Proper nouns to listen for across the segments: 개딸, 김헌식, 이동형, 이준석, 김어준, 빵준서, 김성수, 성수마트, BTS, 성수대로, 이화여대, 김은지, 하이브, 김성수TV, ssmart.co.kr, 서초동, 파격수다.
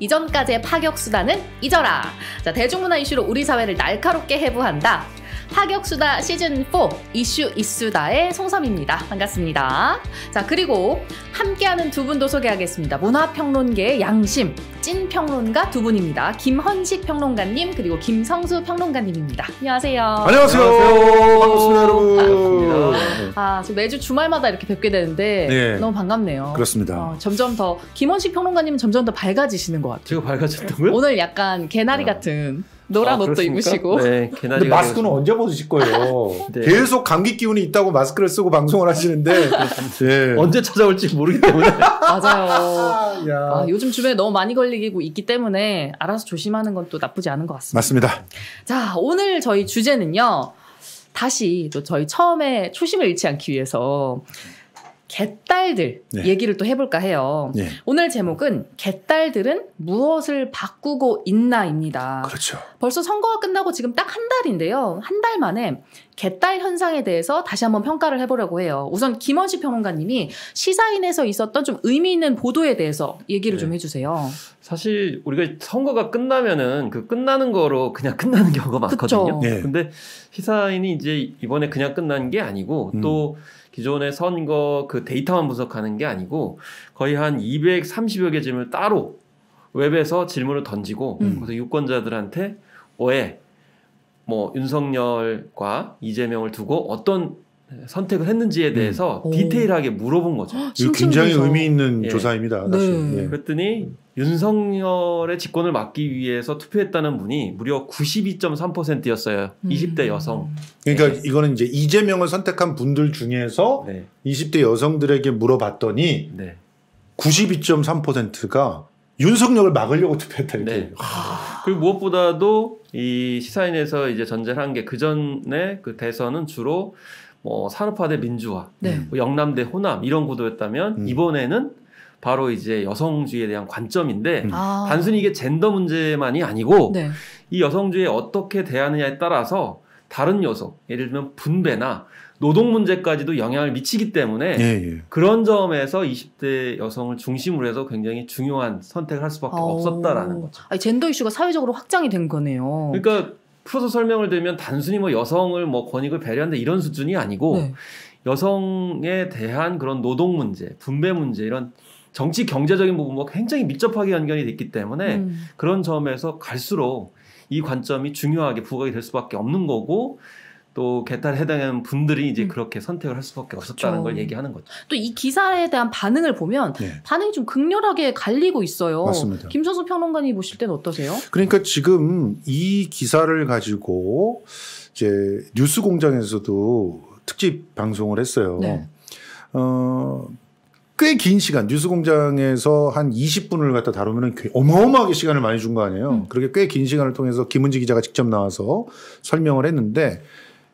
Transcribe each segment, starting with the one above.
이전까지의 파격수다는 잊어라. 자, 대중문화 이슈로 우리 사회를 날카롭게 해부한다. 파격수다 시즌4 이슈이수다의 송섬입니다. 반갑습니다. 자, 그리고 함께하는 두 분도 소개하겠습니다. 문화평론계의 양심, 찐평론가 두 분입니다. 김헌식 평론가님 그리고 김성수 평론가님입니다. 안녕하세요. 안녕하세요. 안녕하세요. 반갑습니다, 여러분. 반갑습니다. 아, 매주 주말마다 이렇게 뵙게 되는데 네. 너무 반갑네요. 그렇습니다. 점점 더 김헌식 평론가님은 점점 더 밝아지시는 것 같아요. 제가 밝아졌다고요? 오늘 약간 개나리 같은 노란 옷도 그렇습니까? 입으시고. 네, 근데 마스크는 언제 벗으실 거예요? 네. 계속 감기 기운이 있다고 마스크를 쓰고 방송을 하시는데 네. 언제 찾아올지 모르기 때문에. 맞아요. 아, 요즘 주변에 너무 많이 걸리고 있기 때문에 알아서 조심하는 건 또 나쁘지 않은 것 같습니다. 맞습니다. 자, 오늘 저희 주제는요. 다시 또 저희 처음에 초심을 잃지 않기 위해서 개딸들 네. 얘기를 또 해볼까 해요. 네. 오늘 제목은 개딸들은 무엇을 바꾸고 있나입니다. 그렇죠. 벌써 선거가 끝나고 지금 딱 한 달인데요. 한 달 만에 개딸 현상에 대해서 다시 한번 평가를 해보려고 해요. 우선 김원식 평론가님이 시사인에서 있었던 좀 의미 있는 보도에 대해서 얘기를 네. 좀 해주세요. 사실 우리가 선거가 끝나면은 그 끝나는 거로 그냥 끝나는 경우가 많거든요. 네. 근데 시사인이 이제 이번에 그냥 끝난 게 아니고 또 기존의 선거 그 데이터만 분석하는 게 아니고 거의 한 230여 개 질문을 따로 웹에서 질문을 던지고 그래서 유권자들한테 왜 뭐 윤석열과 이재명을 두고 어떤 선택을 했는지에 대해서 디테일하게 물어본 거죠. 이거 굉장히 의미 있는 예. 조사입니다. 사실. 네. 예. 그랬더니 윤석열의 집권을 막기 위해서 투표했다는 분이 무려 92.3%였어요. 20대 여성. 그러니까 네. 이거는 이제 이재명을 선택한 분들 중에서 네. 20대 여성들에게 물어봤더니 네. 92.3%가 윤석열을 막으려고 투표했다. 이렇게. 네. 그리고 무엇보다도 이 시사인에서 이제 전제를 한 게 그전에 그 대선은 주로 뭐 산업화 대 민주화, 네. 뭐 영남 대 호남 이런 구도였다면 이번에는 바로 이제 여성주의에 대한 관점인데 단순히 이게 젠더 문제만이 아니고 네. 이 여성주의에 어떻게 대하느냐에 따라서 다른 요소, 예를 들면 분배나 노동 문제까지도 영향을 미치기 때문에 예, 예. 그런 점에서 20대 여성을 중심으로 해서 굉장히 중요한 선택을 할 수밖에 없었다라는 거죠. 아니, 젠더 이슈가 사회적으로 확장이 된 거네요. 그러니까 풀어서 설명을 드리면 단순히 뭐 여성을 뭐 권익을 배려한다 이런 수준이 아니고 네. 여성에 대한 그런 노동 문제, 분배 문제 이런 정치 경제적인 부분과 굉장히 밀접하게 연결이 됐기 때문에 그런 점에서 갈수록 이 관점이 중요하게 부각이 될 수밖에 없는 거고 또 개딸에 해당하는 분들이 이제 그렇게 선택을 할 수밖에 없었다는 그렇죠. 걸 얘기하는 거죠. 또 이 기사에 대한 반응을 보면 네. 반응이 좀 극렬하게 갈리고 있어요. 맞습니다. 김성수 평론가님 보실 때는 어떠세요? 그러니까 지금 이 기사를 가지고 이제 뉴스공장에서도 특집 방송을 했어요. 네. 꽤 긴 시간 뉴스공장에서 한 20분을 갖다 다루면 어마어마하게 시간을 많이 준 거 아니에요. 그렇게 꽤 긴 시간을 통해서 김은지 기자가 직접 나와서 설명을 했는데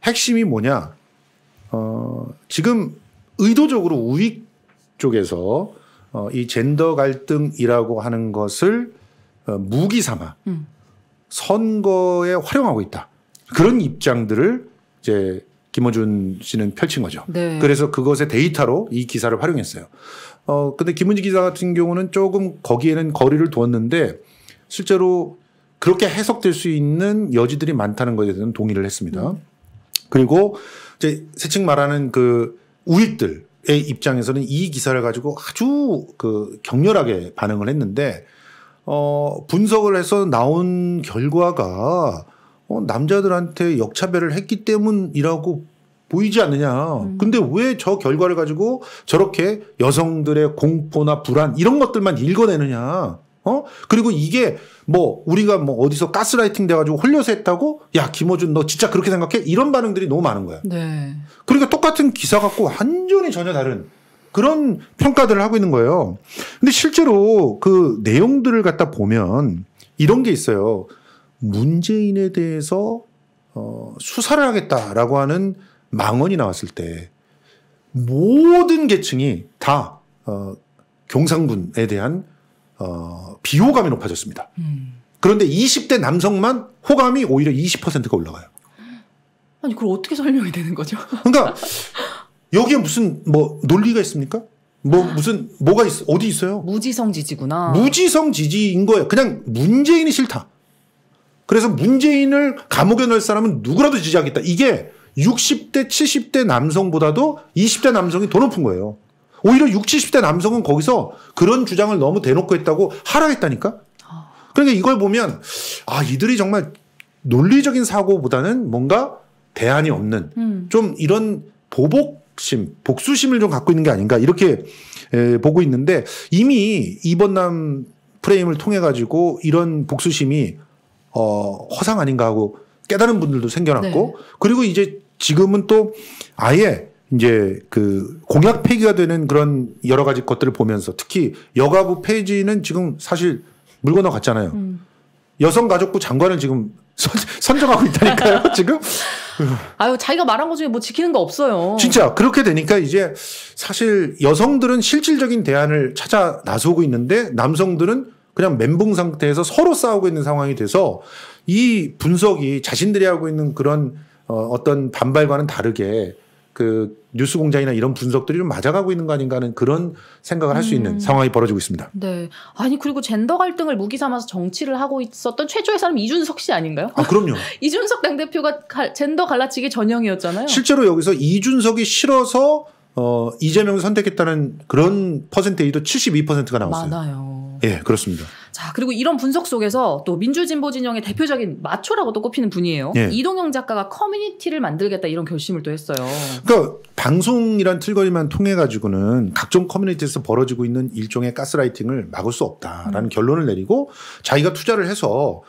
핵심이 뭐냐? 지금 의도적으로 우익 쪽에서 이 젠더 갈등이라고 하는 것을 무기 삼아 선거에 활용하고 있다. 그런 입장들을 이제 김어준 씨는 펼친 거죠. 네. 그래서 그것의 데이터로 이 기사를 활용했어요. 근데 김은지 기자 같은 경우는 조금 거기에는 거리를 두었는데 실제로 그렇게 해석될 수 있는 여지들이 많다는 것에 대해서는 동의를 했습니다. 그리고 이제 세칭 말하는 그 우익들의 입장에서는 이 기사를 가지고 아주 그 격렬하게 반응을 했는데 분석을 해서 나온 결과가 남자들한테 역차별을 했기 때문이라고 보이지 않느냐. 근데 왜 저 결과를 가지고 저렇게 여성들의 공포나 불안 이런 것들만 읽어내느냐. 그리고 이게 뭐 우리가 뭐 어디서 가스라이팅 돼가지고 홀려서 했다고 야 김어준 너 진짜 그렇게 생각해? 이런 반응들이 너무 많은 거야. 네. 그러니까 똑같은 기사 갖고 완전히 전혀 다른 그런 평가들을 하고 있는 거예요. 근데 실제로 그 내용들을 갖다 보면 이런 게 있어요. 문재인에 대해서 수사를 하겠다라고 하는 망언이 나왔을 때 모든 계층이 다 경상군에 대한 비호감이 높아졌습니다. 그런데 20대 남성만 호감이 오히려 20%가 올라가요. 아니 그걸 어떻게 설명이 되는 거죠? 그러니까 여기에 무슨 뭐 논리가 있습니까? 뭐 무슨 뭐가 있어? 어디 있어요? 무지성 지지구나. 무지성 지지인 거예요. 그냥 문재인이 싫다. 그래서 문재인을 감옥에 넣을 사람은 누구라도 지지하겠다. 이게 60대 70대 남성보다도 20대 남성이 더 높은 거예요. 오히려 60, 70대 남성은 거기서 그런 주장을 너무 대놓고 했다고 하락했다니까. 그러니까 이걸 보면 아 이들이 정말 논리적인 사고보다는 뭔가 대안이 없는 좀 이런 보복심, 복수심을 좀 갖고 있는 게 아닌가 이렇게 보고 있는데 이미 이번남 프레임을 통해 가지고 이런 복수심이 허상 아닌가 하고 깨달은 분들도 생겨났고 네. 그리고 이제 지금은 또 아예 이제 그 공약 폐기가 되는 그런 여러 가지 것들을 보면서 특히 여가부 폐지는 지금 사실 물 건너 갔잖아요. 여성가족부 장관을 지금 선정하고 있다니까요, 지금? 아유, 자기가 말한 것 중에 뭐 지키는 거 없어요. 진짜, 그렇게 되니까 이제 사실 여성들은 실질적인 대안을 찾아 나서고 있는데 남성들은 그냥 멘붕 상태에서 서로 싸우고 있는 상황이 돼서 이 분석이 자신들이 하고 있는 그런 어떤 반발과는 다르게 그 뉴스 공장이나 이런 분석들이 좀 맞아가고 있는 거 아닌가 하는 그런 생각을 할 수 있는 상황이 벌어지고 있습니다. 네. 아니 그리고 젠더 갈등을 무기 삼아서 정치를 하고 있었던 최초의 사람이 이준석 씨 아닌가요? 아 그럼요. 이준석 당대표가 젠더 갈라치기 전형이었잖아요. 실제로 여기서 이준석이 싫어서 이재명을 선택했다는 그런 퍼센테이지도 72%가 나왔어요. 많아요. 예, 그렇습니다. 자, 그리고 이런 분석 속에서 또 민주진보 진영의 대표적인 마초라고 또 꼽히는 분이에요. 예. 이동형 작가가 커뮤니티를 만들겠다 이런 결심을 또 했어요. 그러니까 방송이란 틀거리만 통해 가지고는 각종 커뮤니티에서 벌어지고 있는 일종의 가스라이팅을 막을 수 없다라는 결론을 내리고 자기가 투자를 해서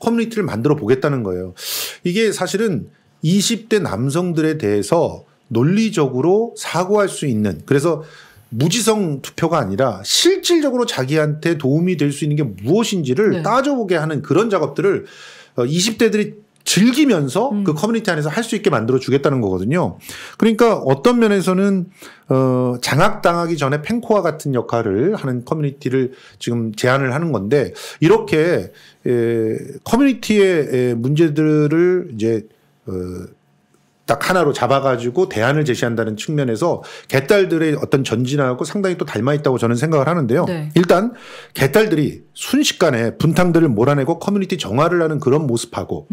커뮤니티를 만들어 보겠다는 거예요. 이게 사실은 20대 남성들에 대해서 논리적으로 사고할 수 있는 그래서 무지성 투표가 아니라 실질적으로 자기한테 도움이 될 수 있는 게 무엇인지를 네. 따져보게 하는 그런 작업들을 20대들이 즐기면서 그 커뮤니티 안에서 할 수 있게 만들어주겠다는 거거든요. 그러니까 어떤 면에서는 장악당하기 전에 펜코와 같은 역할을 하는 커뮤니티를 지금 제안을 하는 건데 이렇게 커뮤니티의 문제들을 이제 딱 하나로 잡아가지고 대안을 제시한다는 측면에서 개딸들의 어떤 전진하고 상당히 또 닮아있다고 저는 생각을 하는데요. 네. 일단 개딸들이 순식간에 분탕들을 몰아내고 커뮤니티 정화를 하는 그런 모습하고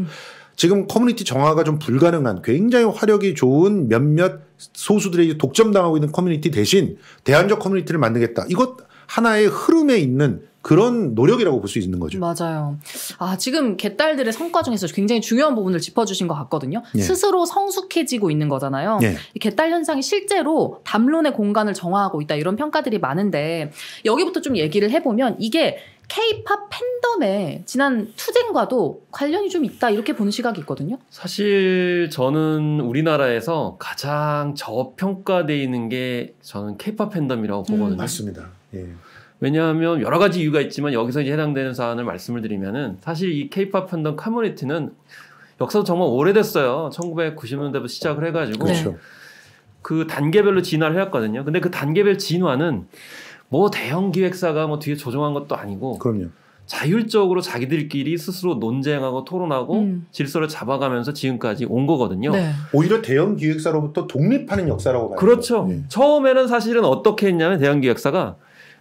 지금 커뮤니티 정화가 좀 불가능한 굉장히 화력이 좋은 몇몇 소수들에게 독점당하고 있는 커뮤니티 대신 대안적 커뮤니티를 만들겠다. 이것 하나의 흐름에 있는 그런 노력이라고 볼 수 있는 거죠. 맞아요. 아, 지금 개딸들의 성과 중에서 굉장히 중요한 부분을 짚어주신 것 같거든요. 예. 스스로 성숙해지고 있는 거잖아요. 예. 이 개딸 현상이 실제로 담론의 공간을 정화하고 있다 이런 평가들이 많은데 여기부터 좀 얘기를 해보면 이게 K-팝 팬덤의 지난 투쟁과도 관련이 좀 있다 이렇게 보는 시각이 있거든요. 사실 저는 우리나라에서 가장 저평가되어 있는 게 저는 K-팝 팬덤이라고 보거든요. 맞습니다. 예. 왜냐하면 여러 가지 이유가 있지만 여기서 이제 해당되는 사안을 말씀을 드리면은 사실 이 K-팝 팬덤 커뮤니티는 역사도 정말 오래됐어요. 1990년대부터 시작을 해가지고 그렇죠. 그 단계별로 진화를 해왔거든요. 근데 그 단계별 진화는 뭐 대형 기획사가 뭐 뒤에 조종한 것도 아니고 그럼요. 자율적으로 자기들끼리 스스로 논쟁하고 토론하고 질서를 잡아가면서 지금까지 온 거거든요. 네. 오히려 대형 기획사로부터 독립하는 역사라고 봐요. 그렇죠. 네. 처음에는 사실은 어떻게 했냐면 대형 기획사가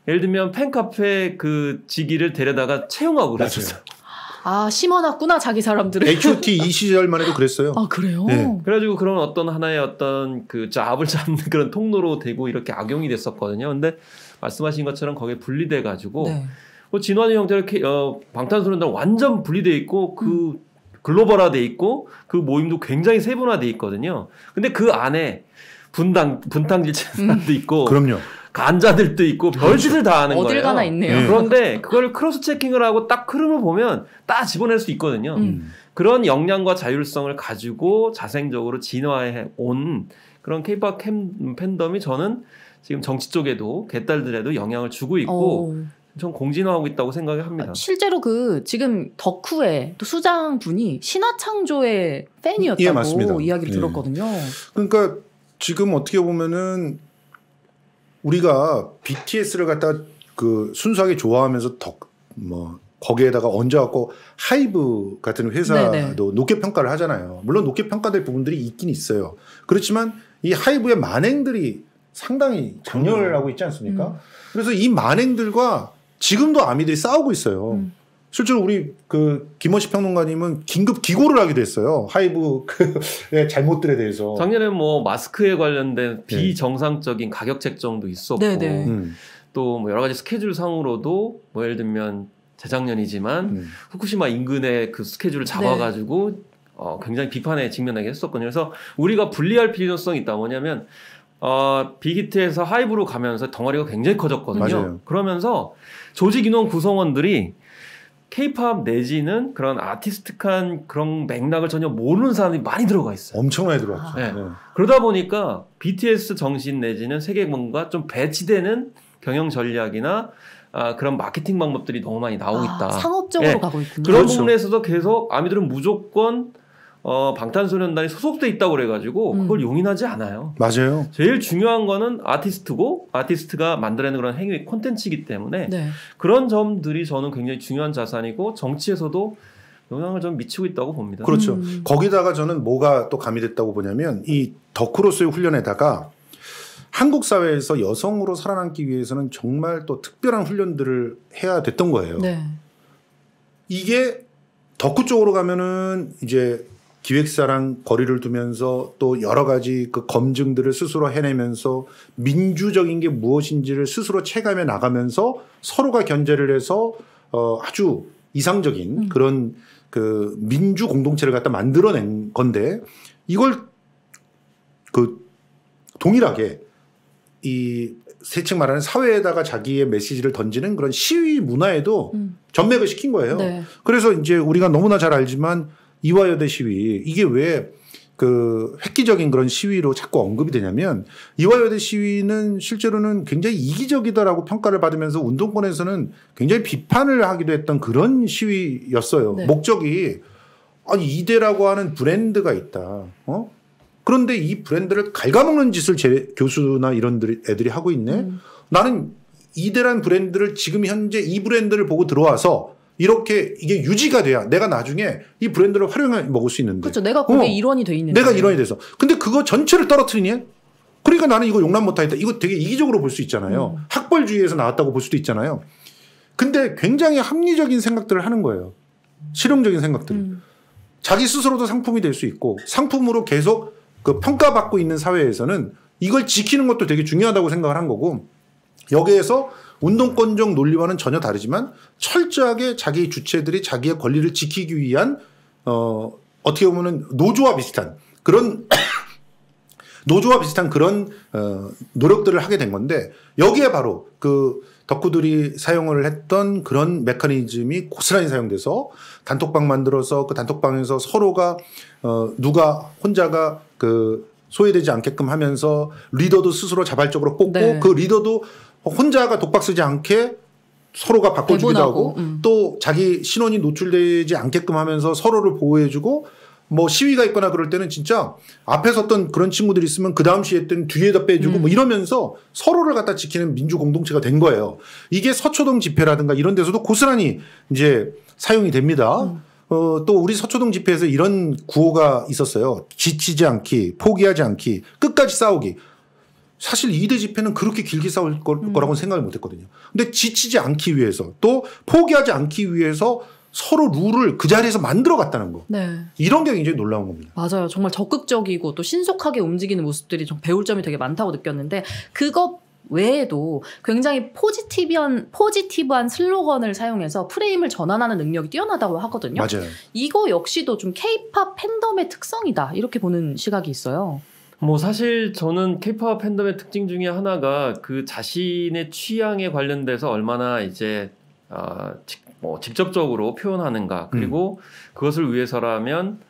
예를 들면 팬카페 그 직위를 데려다가 채용하고 그랬었어요. 아 심어놨구나 자기 사람들을. HOT 이 시절만 해도 그랬어요. 아 그래요? 네. 그래가지고 그런 어떤 하나의 어떤 그 잡을 잡는 그런 통로로 되고 이렇게 악용이 됐었거든요. 근데 말씀하신 것처럼 거기에 분리돼가지고 네. 뭐 진환이 형제를 방탄소년단 완전 분리돼 있고 그 글로벌화돼 있고 그 모임도 굉장히 세분화돼 있거든요. 근데 그 안에 분탕질치는 사람도 있고. 그럼요. 간자들도 있고 별짓을 다 하는 거예요. 어딜 가나 있네요. 그런데 그걸 크로스 체킹을 하고 딱 흐름을 보면 딱 집어낼 수 있거든요. 그런 역량과 자율성을 가지고 자생적으로 진화해 온 그런 K-팝 팬덤이 저는 지금 정치 쪽에도 개딸들에도 영향을 주고 있고 전 공진화하고 있다고 생각을 합니다. 실제로 그 지금 덕후의 또 수장분이 신화창조의 팬이었다고 예, 맞습니다. 이야기를 들었거든요. 그러니까 지금 어떻게 보면은 우리가 BTS를 갖다 그 순수하게 좋아하면서 뭐 거기에다가 얹어갖고 하이브 같은 회사도 네네. 높게 평가를 하잖아요. 물론 높게 평가될 부분들이 있긴 있어요. 그렇지만 이 하이브의 만행들이 상당히 장렬하고 있지 않습니까? 그래서 이 만행들과 지금도 아미들이 싸우고 있어요. 실제로 우리 그 김원식 평론가님은 긴급 기고를 하기도 했어요. 하이브 그 잘못들에 대해서. 작년에 뭐 마스크에 관련된 비정상적인 가격 책정도 있었고 또 뭐 여러 가지 스케줄 상으로도 뭐 예를 들면 재작년이지만 후쿠시마 인근의 그 스케줄을 잡아가지고 굉장히 비판에 직면하게 했었거든요. 그래서 우리가 분리할 필요성이 있다. 뭐냐면 빅히트에서 하이브로 가면서 덩어리가 굉장히 커졌거든요. 맞아요. 그러면서 조직 인원 구성원들이 K-팝 내지는 그런 아티스틱한 그런 맥락을 전혀 모르는 사람들이 많이 들어가 있어요. 엄청나게 들어갔죠. 그러다 보니까 BTS 정신 내지는 세계 뭔가 좀 배치되는 경영 전략이나 그런 마케팅 방법들이 너무 많이 나오고 있다. 상업적으로 가고 있군요. 그런 부분에서도 계속 아미들은 무조건 방탄소년단이 소속돼 있다고 그래가지고 그걸 용인하지 않아요. 맞아요. 제일 중요한 거는 아티스트고 아티스트가 만들어내는 그런 행위 콘텐츠이기 때문에 그런 점들이 저는 굉장히 중요한 자산이고 정치에서도 영향을 좀 미치고 있다고 봅니다. 그렇죠. 거기다가 저는 뭐가 또 가미됐다고 보냐면 이 더크로스의 훈련에다가 한국 사회에서 여성으로 살아남기 위해서는 정말 또 특별한 훈련들을 해야 됐던 거예요. 이게 덕후 쪽으로 가면은 이제 기획사랑 거리를 두면서 또 여러 가지 그 검증들을 스스로 해내면서 민주적인 게 무엇인지를 스스로 체감해 나가면서 서로가 견제를 해서 아주 이상적인 그런 그 민주 공동체를 갖다 만들어낸 건데 이걸 그 동일하게 이 세측 말하는 사회에다가 자기의 메시지를 던지는 그런 시위 문화에도 전맥을 시킨 거예요. 그래서 이제 우리가 너무나 잘 알지만 이화여대 시위 이게 왜 그 획기적인 그런 시위로 자꾸 언급이 되냐면 이화여대 시위는 실제로는 굉장히 이기적이다라고 평가를 받으면서 운동권에서는 굉장히 비판을 하기도 했던 그런 시위였어요. 목적이 아니 이대라고 하는 브랜드가 있다. 그런데 이 브랜드를 갉아먹는 짓을 제 교수나 이런 애들이 하고 있네. 나는 이대란 브랜드를 지금 현재 이 브랜드를 보고 들어와서 이렇게 이게 유지가 돼야 내가 나중에 이 브랜드를 활용해 먹을 수 있는데. 그렇죠. 내가 거기에 일원이 돼 있는데. 내가 일원이 돼서. 근데 그거 전체를 떨어뜨리니? 그러니까 나는 이거 용납 못하겠다. 이거 되게 이기적으로 볼 수 있잖아요. 학벌주의에서 나왔다고 볼 수도 있잖아요. 근데 굉장히 합리적인 생각들을 하는 거예요. 실용적인 생각들을. 자기 스스로도 상품이 될 수 있고 상품으로 계속 그 평가받고 있는 사회에서는 이걸 지키는 것도 되게 중요하다고 생각을 한 거고 여기에서 운동권적 논리와는 전혀 다르지만 철저하게 자기 주체들이 자기의 권리를 지키기 위한 어떻게 보면은 노조와 비슷한 그런 노조와 비슷한 그런 노력들을 하게 된 건데 여기에 바로 그 덕후들이 사용을 했던 그런 메커니즘이 고스란히 사용돼서 단톡방 만들어서 그 단톡방에서 서로가 누가 혼자가 그 소외되지 않게끔 하면서 리더도 스스로 자발적으로 뽑고 그 리더도 혼자가 독박 쓰지 않게 서로가 바꿔주기도 하고 또 자기 신원이 노출되지 않게끔 하면서 서로를 보호해주고 뭐 시위가 있거나 그럴 때는 진짜 앞에 섰던 그런 친구들이 있으면 그 다음 시위 때는 뒤에다 빼주고 뭐 이러면서 서로를 갖다 지키는 민주 공동체가 된 거예요. 이게 서초동 집회라든가 이런 데서도 고스란히 이제 사용이 됩니다. 또 우리 서초동 집회에서 이런 구호가 있었어요. 지치지 않기, 포기하지 않기, 끝까지 싸우기. 사실 이대 집회는 그렇게 길게 싸울 거라고는 생각을 못 했거든요. 근데 지치지 않기 위해서 또 포기하지 않기 위해서 서로 룰을 그 자리에서 만들어 갔다는 거. 이런 게 굉장히 놀라운 겁니다. 맞아요. 정말 적극적이고 또 신속하게 움직이는 모습들이 좀 배울 점이 되게 많다고 느꼈는데 그거 외에도 굉장히 포지티브한 슬로건을 사용해서 프레임을 전환하는 능력이 뛰어나다고 하거든요. 맞아요. 이거 역시도 좀 K-팝 팬덤의 특성이다 이렇게 보는 시각이 있어요. 뭐 사실 저는 K-팝 팬덤의 특징 중에 하나가 그 자신의 취향에 관련돼서 얼마나 이제 직접적으로 표현하는가 그리고 그것을 위해서라면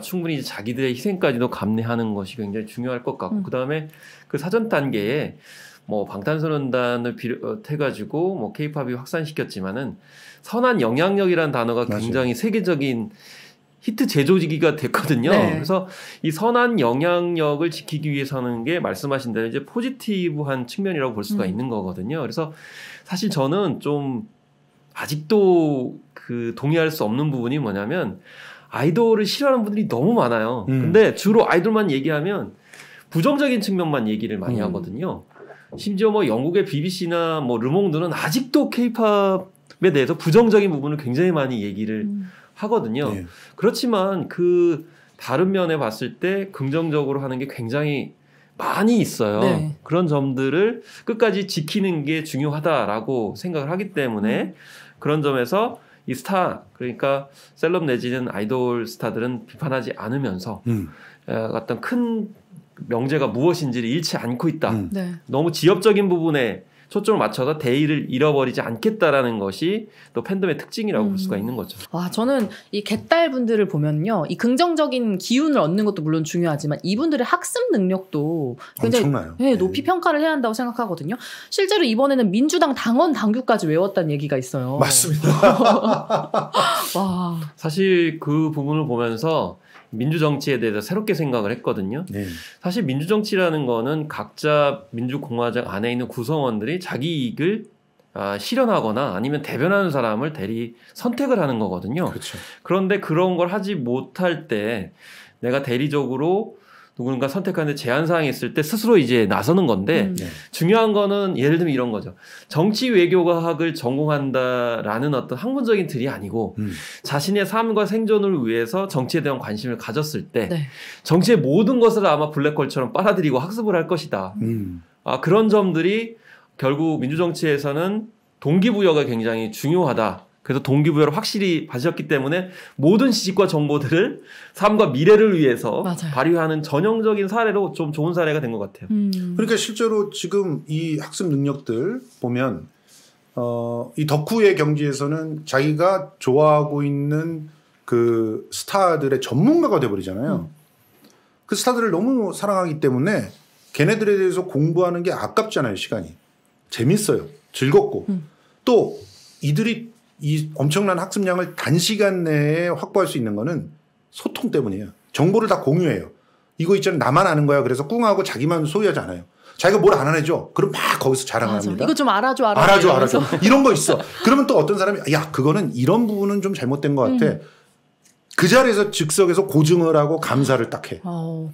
충분히 자기들의 희생까지도 감내하는 것이 굉장히 중요할 것 같고 그 다음에 그 사전 단계에 뭐 방탄소년단을 비롯해가지고 뭐 K-팝이 확산시켰지만은 선한 영향력이라는 단어가 굉장히 세계적인 히트 제조기가 됐거든요. 그래서 이 선한 영향력을 지키기 위해서 하는 게 말씀하신 대로 이제 포지티브한 측면이라고 볼 수가 있는 거거든요. 그래서 사실 저는 좀 아직도 그 동의할 수 없는 부분이 뭐냐면 아이돌을 싫어하는 분들이 너무 많아요. 근데 주로 아이돌만 얘기하면 부정적인 측면만 얘기를 많이 하거든요. 심지어 뭐 영국의 BBC나 뭐 르몽드는 아직도 K-팝에 대해서 부정적인 부분을 굉장히 많이 얘기를 하거든요. 예. 그렇지만 그 다른 면에 봤을 때 긍정적으로 하는 게 굉장히 많이 있어요. 네. 그런 점들을 끝까지 지키는 게 중요하다라고 생각을 하기 때문에 그런 점에서 이 스타, 그러니까 셀럽 내지는 아이돌 스타들은 비판하지 않으면서 어떤 큰 명제가 무엇인지를 잃지 않고 있다. 네. 너무 지엽적인 부분에 초점을 맞춰서 대의를 잃어버리지 않겠다라는 것이 또 팬덤의 특징이라고 볼 수가 있는 거죠. 와, 저는 이 갯딸분들을 보면요, 이 긍정적인 기운을 얻는 것도 물론 중요하지만 이분들의 학습 능력도 굉장히 엄청나요. 네, 높이 평가를 해야 한다고 생각하거든요. 실제로 이번에는 민주당 당원 당규까지 외웠다는 얘기가 있어요. 맞습니다. 와. 사실 그 부분을 보면서 민주정치에 대해서 새롭게 생각을 했거든요. 네. 사실 민주정치라는 거는 각자 민주공화정 안에 있는 구성원들이 자기 이익을 실현하거나 아니면 대변하는 사람을 대리 선택을 하는 거거든요. 그렇죠. 그런데 그런 걸 하지 못할 때 내가 대리적으로 누군가 선택하는데 제한사항이 있을 때 스스로 이제 나서는 건데 중요한 거는 예를 들면 이런 거죠. 정치 외교과학을 전공한다라는 어떤 학문적인 틀이 아니고 자신의 삶과 생존을 위해서 정치에 대한 관심을 가졌을 때 네. 정치의 모든 것을 아마 블랙홀처럼 빨아들이고 학습을 할 것이다. 그런 점들이 결국 민주정치에서는 동기부여가 굉장히 중요하다. 그래서 동기부여를 확실히 받으셨기 때문에 모든 지식과 정보들을 삶과 미래를 위해서 맞아요. 발휘하는 전형적인 사례로 좀 좋은 사례가 된 것 같아요. 그러니까 실제로 지금 이 학습 능력들 보면 이 덕후의 경지에서는 자기가 좋아하고 있는 그 스타들의 전문가가 돼버리잖아요. 그 스타들을 너무 사랑하기 때문에 걔네들에 대해서 공부하는 게 아깝잖아요. 시간이. 재밌어요. 즐겁고. 또 이들이 이 엄청난 학습량을 단시간 내에 확보할 수 있는 거는 소통 때문이에요. 정보를 다 공유해요. 이거 있잖아요. 나만 아는 거야. 그래서 꿍하고 자기만 소유하지 않아요. 자기가 뭘 안 해줘. 그럼 막 거기서 자랑합니다. 이거 좀 알아줘. 이런 거 있어. 그러면 또 어떤 사람이 야 그거는 이런 부분은 좀 잘못된 것 같아. 그 자리에서 즉석에서 고증을 하고 감사를 딱 해.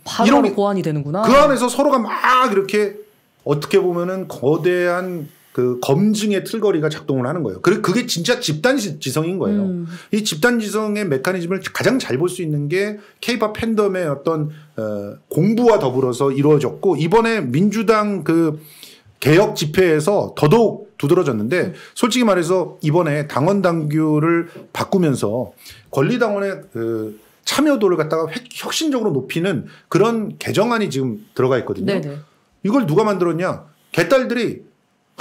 바로 보완이 되는구나. 그 안에서 서로가 막 이렇게 어떻게 보면은 거대한 그 검증의 틀거리가 작동을 하는 거예요. 그게 진짜 집단지성인 거예요. 이 집단지성의 메커니즘을 가장 잘 볼 수 있는 게 K-POP 팬덤의 어떤 공부와 더불어서 이루어졌고 이번에 민주당 그 개혁 집회에서 더더욱 두드러졌는데 솔직히 말해서 이번에 당원 당규를 바꾸면서 권리당원의 그 참여도를 갖다가 혁신적으로 높이는 그런 개정안이 지금 들어가 있거든요. 네네. 이걸 누가 만들었냐? 개딸들이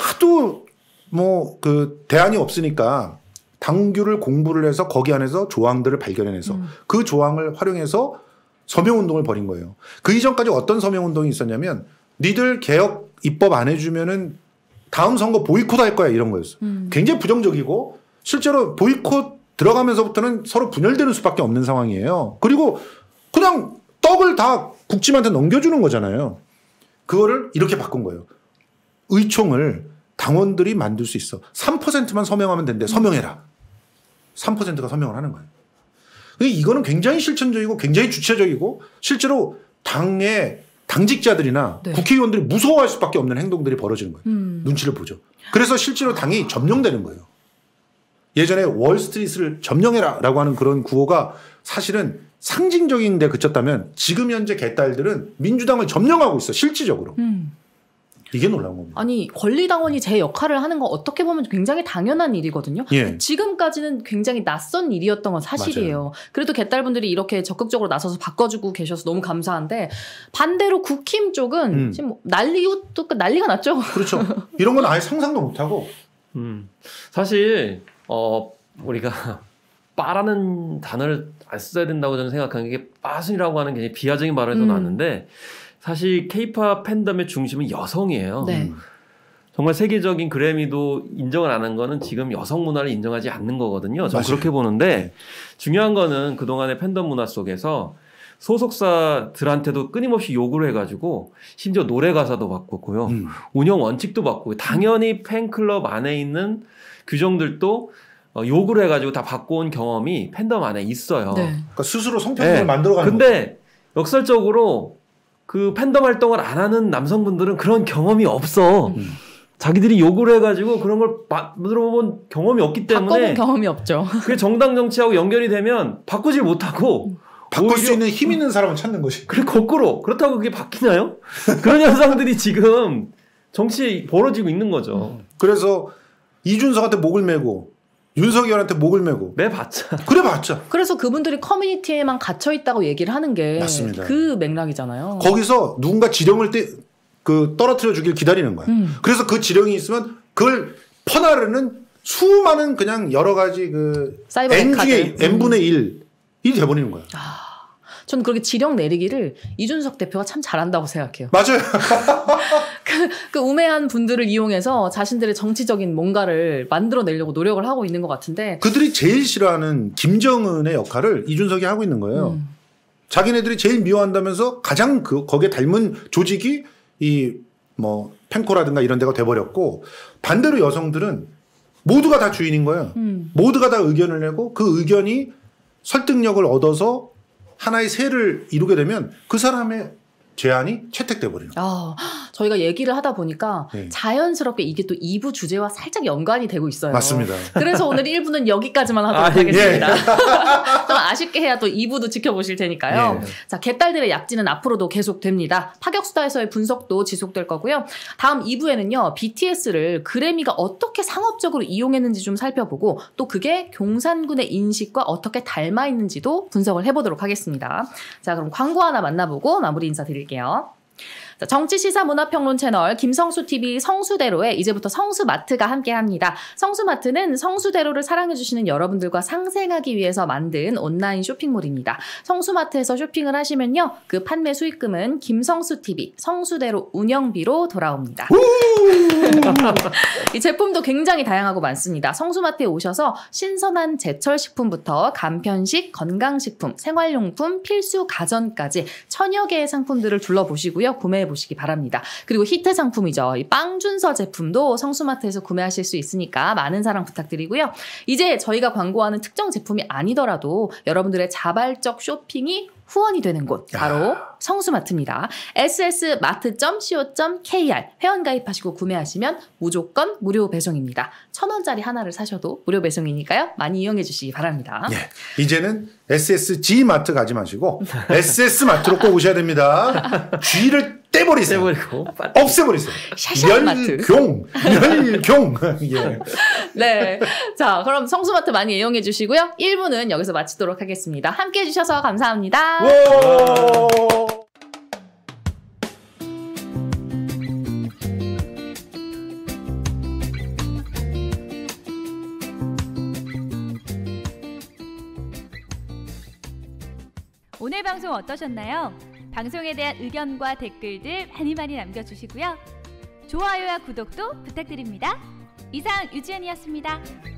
하도 뭐 그 대안이 없으니까 당규를 공부를 해서 거기 안에서 조항들을 발견해내서 그 조항을 활용해서 서명운동을 벌인 거예요. 그 이전까지 어떤 서명운동이 있었냐면 니들 개혁 입법 안 해주면은 다음 선거 보이콧 할 거야 이런 거였어. 굉장히 부정적이고 실제로 보이콧 들어가면서부터는 서로 분열되는 수밖에 없는 상황이에요. 그리고 그냥 떡을 다 국짐한테 넘겨주는 거잖아요. 그거를 이렇게 바꾼 거예요. 의총을 당원들이 만들 수 있어. 3%만 서명하면 된대. 서명해라. 3%가 서명을 하는 거예요. 이거는 굉장히 실천적이고 굉장히 주체적이고 실제로 당의 당직자들이나 네. 국회의원들이 무서워할 수밖에 없는 행동들이 벌어지는 거예요. 눈치를 보죠. 그래서 실제로 당이 점령되는 거예요. 예전에 월스트리트를 점령해라 라고 하는 그런 구호가 사실은 상징적인 데 그쳤다면 지금 현재 개딸들은 민주당을 점령하고 있어. 실질적으로. 이게 놀라운 겁니다. 아니 권리당원이 제 역할을 하는 건 어떻게 보면 굉장히 당연한 일이거든요. 예. 지금까지는 굉장히 낯선 일이었던 건 사실이에요. 맞아요. 그래도 개딸분들이 이렇게 적극적으로 나서서 바꿔주고 계셔서 너무 감사한데 반대로 국힘 쪽은 지금 난리가 났죠. 그렇죠. 이런 건 아예 상상도 못하고 사실 우리가 빠라는 단어를 안 써야 된다고 저는 생각하는 게 빠순이라고 하는 굉장히 비하적인 발언에서 나왔는데 사실 K-팝 팬덤의 중심은 여성이에요. 네. 정말 세계적인 그래미도 인정을 안 한 거는 지금 여성 문화를 인정하지 않는 거거든요. 저는 그렇게 보는데 중요한 거는 그동안의 팬덤 문화 속에서 소속사들한테도 끊임없이 요구를 해가지고 심지어 노래 가사도 바꿨고요. 운영 원칙도 바꾸고 당연히 팬클럽 안에 있는 규정들도 요구를 해가지고 다 바꿔온 경험이 팬덤 안에 있어요. 네. 그러니까 스스로 성평등을 만들어가는 근데 거죠. 역설적으로 그 팬덤 활동을 안 하는 남성분들은 그런 경험이 없어. 자기들이 욕을 해가지고 그런 걸 들어본 경험이 없기 때문에 바꿔본 경험이 없죠. 그게 정당 정치하고 연결이 되면 바꾸질 못하고 바꿀 수 있는 힘 있는 사람을 찾는 거지. 그래, 거꾸로. 그렇다고 그게 바뀌나요? 그런 현상들이 지금 정치에 벌어지고 있는 거죠. 그래서 이준석한테 목을 메고 윤석열한테 목을 메고 그래봤자 그래서 그분들이 커뮤니티에만 갇혀있다고 얘기를 하는 게 맞습니다. 그 맥락이잖아요. 거기서 누군가 지령을 떨어뜨려 주길 기다리는 거야. 그래서 그 지령이 있으면 그걸 퍼나르는 수많은 그냥 여러 가지 그 n분의 1이 돼버리는 거야. 저는 그렇게 지령 내리기를 이준석 대표가 참 잘한다고 생각해요. 맞아요. 그 우매한 분들을 이용해서 자신들의 정치적인 뭔가를 만들어내려고 노력을 하고 있는 것 같은데, 그들이 제일 싫어하는 김정은의 역할을 이준석이 하고 있는 거예요. 자기네들이 제일 미워한다면서 가장 거기에 닮은 조직이 이 뭐 펜코라든가 이런 데가 돼버렸고, 반대로 여성들은 모두가 다 주인인 거예요. 모두가 다 의견을 내고 그 의견이 설득력을 얻어서 하나의 세를 이루게 되면 그 사람의 제안이 채택돼 버리는 거예요. 저희가 얘기를 하다 보니까 자연스럽게 이게 또 2부 주제와 살짝 연관이 되고 있어요. 맞습니다. 그래서 오늘 1부는 여기까지만 하도록 하겠습니다. 예. 좀 아쉽게 해야 또 2부도 지켜보실 테니까요. 예. 자, 개딸들의 약진은 앞으로도 계속됩니다. 파격수다에서의 분석도 지속될 거고요. 다음 2부에는요. BTS를 그래미가 어떻게 상업적으로 이용했는지 좀 살펴보고, 또 그게 경산군의 인식과 어떻게 닮아있는지도 분석을 해보도록 하겠습니다. 자, 그럼 광고 하나 만나보고 마무리 인사드릴게요. 자, 정치시사문화평론 채널 김성수TV 성수대로에 이제부터 성수마트가 함께합니다. 성수마트는 성수대로를 사랑해주시는 여러분들과 상생하기 위해서 만든 온라인 쇼핑몰입니다. 성수마트에서 쇼핑을 하시면요, 그 판매 수익금은 김성수TV 성수대로 운영비로 돌아옵니다. 이 제품도 굉장히 다양하고 많습니다. 성수마트에 오셔서 신선한 제철식품부터 간편식, 건강식품, 생활용품, 필수 가전까지 1000여 개의 상품들을 둘러보시고요, 구매해보시기 바랍니다. 그리고 히트 상품이죠. 이 빵준서 제품도 성수마트에서 구매하실 수 있으니까 많은 사랑 부탁드리고요. 이제 저희가 광고하는 특정 제품이 아니더라도 여러분들의 자발적 쇼핑이 후원이 되는 곳, 바로 성수마트입니다. ssmart.co.kr 회원가입하시고 구매하시면 무조건 무료 배송입니다. 1000원짜리 하나를 사셔도 무료 배송이니까요. 많이 이용해 주시기 바랍니다. 예, 이제는 ssg마트 가지 마시고 ss마트로 꼭 오셔야 됩니다. G를 떼버리세요. 없애버리세요. 멸경. 멸경. 예. 네. 자, 그럼 성수마트 많이 이용해 주시고요. 1부는 여기서 마치도록 하겠습니다. 함께해 주셔서 감사합니다. 오늘 방송 어떠셨나요? 방송에 대한 의견과 댓글들 많이 남겨주시고요. 좋아요와 구독도 부탁드립니다. 이상 유지연이었습니다.